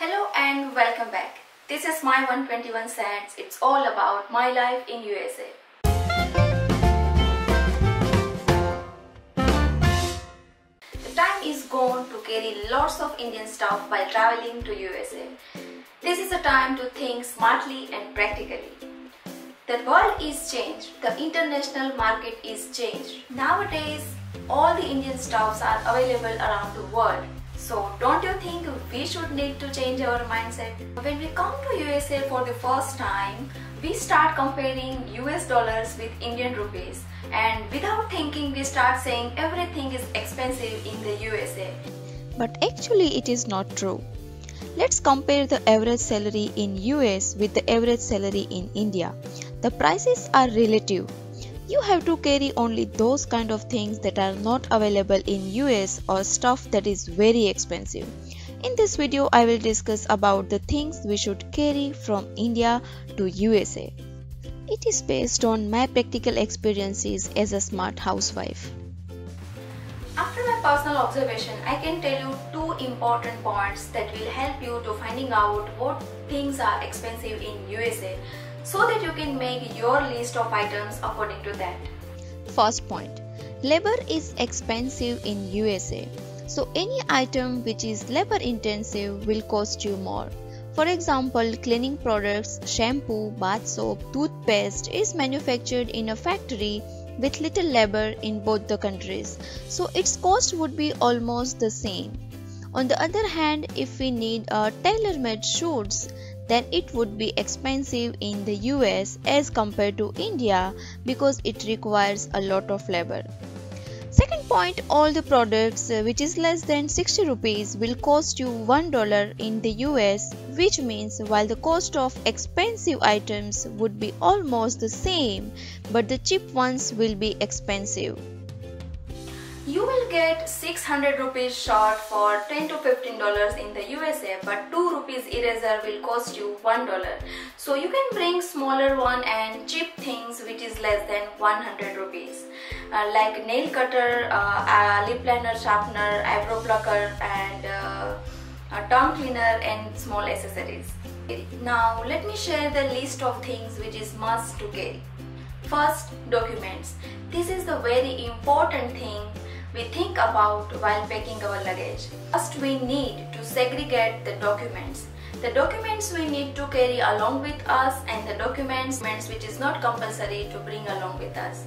Hello and welcome back. This is my 121 cents. It's all about my life in USA. The time is gone to carry lots of Indian stuff while traveling to USA. This is a time to think smartly and practically. The world is changed. The international market is changed. Nowadays, all the Indian stuffs are available around the world. So don't you think we should need to change our mindset? When we come to USA for the first time, we start comparing US dollars with Indian rupees, and without thinking we start saying everything is expensive in the USA. But actually it is not true. Let's compare the average salary in US with the average salary in India. The prices are relative. You have to carry only those kind of things that are not available in US or stuff that is very expensive. In this video, I will discuss about the things we should carry from India to USA. It is based on my practical experiences as a smart housewife. After my personal observation, I can tell you two important points that will help you to finding out what things are expensive in USA, so that you can make your list of items according to that. First point, labor is expensive in USA. So any item which is labor intensive will cost you more. For example, cleaning products, shampoo, bath soap, toothpaste is manufactured in a factory with little labor in both the countries. So its cost would be almost the same. On the other hand, if we need tailor-made suits, then it would be expensive in the US as compared to India because it requires a lot of labor. Second point, all the products which is less than 60 rupees will cost you $1 in the US, which means while the cost of expensive items would be almost the same, but the cheap ones will be expensive. You will get 600 rupees short for $10 to $15 in the USA, but 2 rupees eraser will cost you $1. So you can bring smaller one and cheap things which is less than 100 rupees. Like nail cutter, lip liner, sharpener, eyebrow plucker and a tongue cleaner and small accessories. Now let me share the list of things which is must to carry. First, documents. This is the very important thing we think about while packing our luggage. First, we need to segregate the documents. The documents we need to carry along with us and the documents which is not compulsory to bring along with us.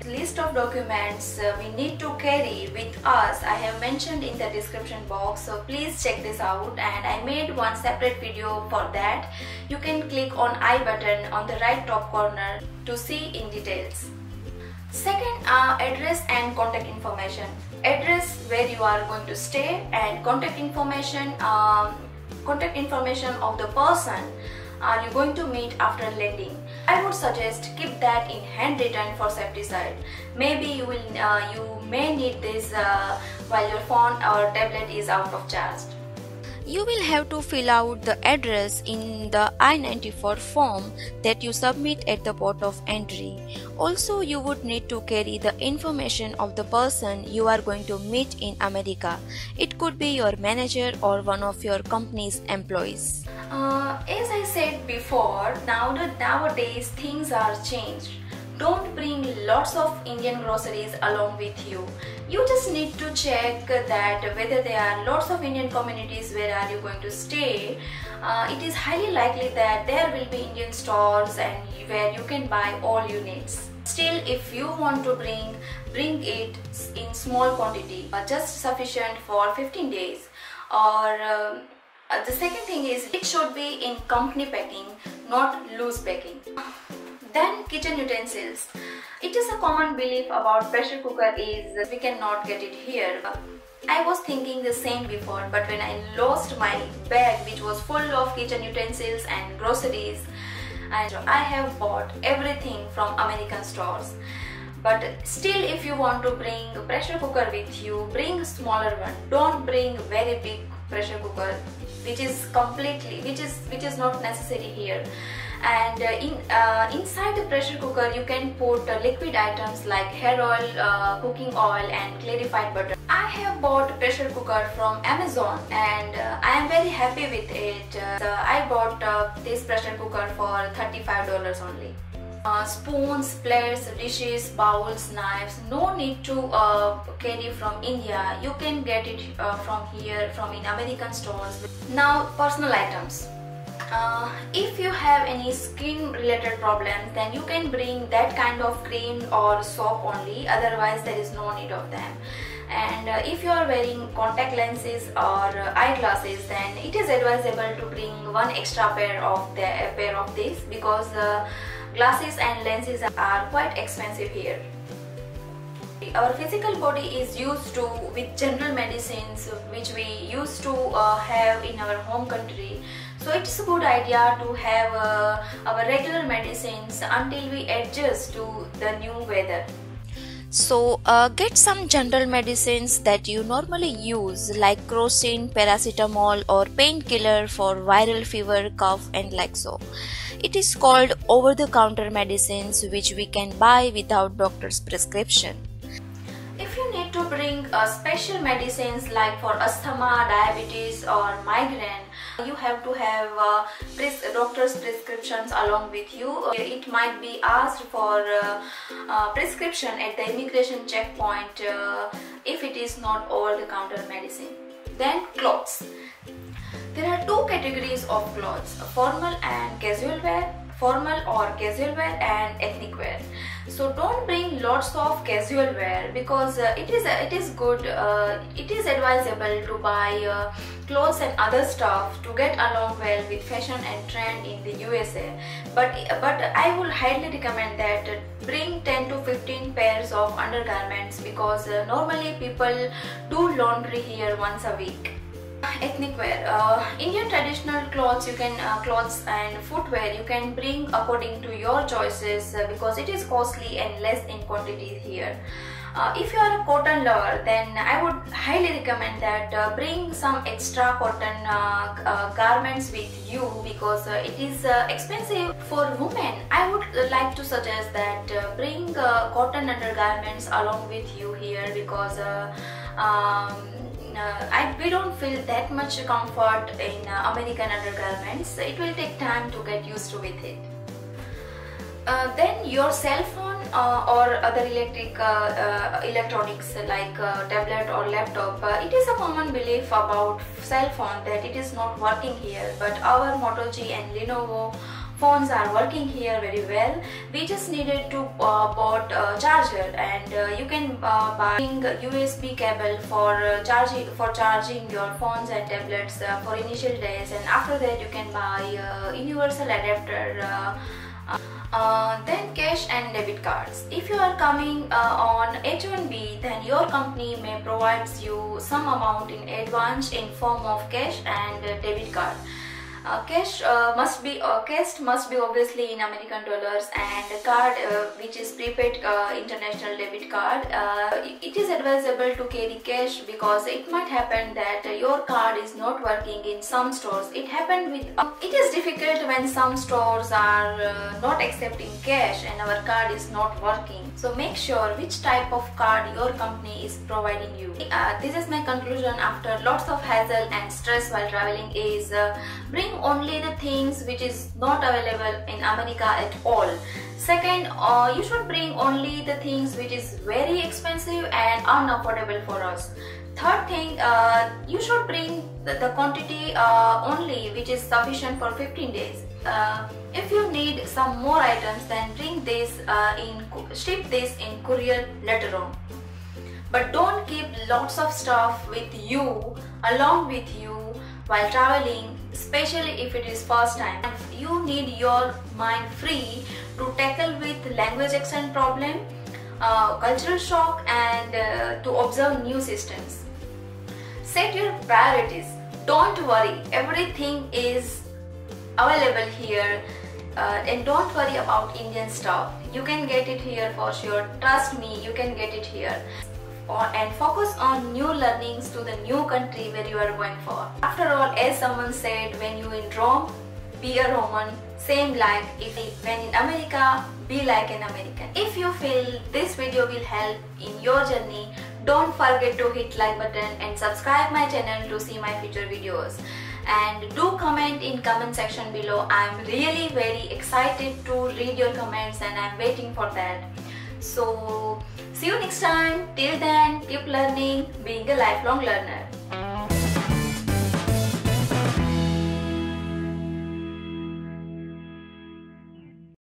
The list of documents we need to carry with us I have mentioned in the description box, so please check this out, and I made one separate video for that. You can click on I button on the right top corner to see in details. Second are address and contact information. Address where you are going to stay and contact information of the person are you going to meet after landing. I would suggest keep that in handwritten for safety side. Maybe you may need this while your phone or tablet is out of charge. You will have to fill out the address in the I-94 form that you submit at the port of entry. Also, you would need to carry the information of the person you are going to meet in America. It could be your manager or one of your company's employees. As I said before, nowadays things are changed. Don't bring lots of Indian groceries along with you. You just need to check that whether there are lots of Indian communities where are you going to stay. It is highly likely that there will be Indian stores and where you can buy all you need. Still, if you want to bring it in small quantity, just sufficient for 15 days. Or the second thing is it should be in company packing, not loose packing. Then kitchen utensils. It is a common belief about pressure cooker is we cannot get it here. I was thinking the same before, but when I lost my bag which was full of kitchen utensils and groceries, and I have bought everything from American stores. But still, if you want to bring a pressure cooker with you, bring a smaller one. Don't bring very big pressure cooker, which is not necessary here. And inside the pressure cooker you can put liquid items like hair oil, cooking oil and clarified butter. I have bought pressure cooker from Amazon and I am very happy with it. So I bought this pressure cooker for $35 only. Spoons, plates, dishes, bowls, knives, no need to carry from India. You can get it from here, from in American stores. Now personal items. If you have any skin related problems, then you can bring that kind of cream or soap only, otherwise there is no need of them. And if you are wearing contact lenses or eyeglasses, then it is advisable to bring one extra pair of this, because glasses and lenses are quite expensive here. Our physical body is used to with general medicines which we used to have in our home country. So it's a good idea to have our regular medicines until we adjust to the new weather. So get some general medicines that you normally use, like crocin, paracetamol or painkiller for viral fever, cough and like so. It is called over-the-counter medicines, which we can buy without doctor's prescription. If you need to bring special medicines like for asthma, diabetes or migraine, you have to have doctor's prescriptions along with you. It might be asked for prescription at the immigration checkpoint if it is not over-the-counter medicine. Then clothes. There are two categories of clothes: formal and casual wear. Formal or casual wear and ethnic wear. So don't bring lots of casual wear, because it is advisable to buy clothes and other stuff to get along well with fashion and trend in the USA. But I would highly recommend that bring 10 to 15 pairs of undergarments, because normally people do laundry here once a week. Ethnic wear. Indian traditional clothes and footwear you can bring according to your choices, because it is costly and less in quantity here. If you are a cotton lover, then I would highly recommend that bring some extra cotton garments with you, because it is expensive for women. I would like to suggest that bring cotton undergarments along with you here, because we don't feel that much comfort in American undergarments. It will take time to get used to with it. Then your cell phone or other electronics like tablet or laptop. It is a common belief about cell phone that it is not working here, but our Moto G and Lenovo phones are working here very well. We just needed to bought a charger, and you can buy a USB cable for charging your phones and tablets for initial days, and after that you can buy a universal adapter. Then cash and debit cards. If you are coming on H1B, then your company may provide you some amount in advance in form of cash and debit card. Cash must be obviously in American dollars, and a card which is prepaid international debit card. It is advisable to carry cash, because it might happen that your card is not working in some stores. It is difficult when some stores are not accepting cash and our card is not working. So make sure which type of card your company is providing you. This is my conclusion after lots of hassle and stress while traveling is bring only the things which is not available in America at all. Second, you should bring only the things which is very expensive and unaffordable for us. Third thing, you should bring the quantity only which is sufficient for 15 days. If you need some more items, then bring this ship this in courier later on. But don't keep lots of stuff with you along with you while traveling, especially if it is first time. You need your mind free to tackle with language accent problem, cultural shock and to observe new systems. Set your priorities. Don't worry, everything is available here, and don't worry about Indian stuff. You can get it here for sure. Trust me, you can get it here. and focus on new learnings to the new country where you are going for. After all, as someone said, when you in Rome, be a Roman, same like Italy. When in America, be like an American. If you feel this video will help in your journey, don't forget to hit like button and subscribe my channel to see my future videos. And do comment in comment section below. I'm really very excited to read your comments and I'm waiting for that. So see you next time. Till then, keep learning, being a lifelong learner.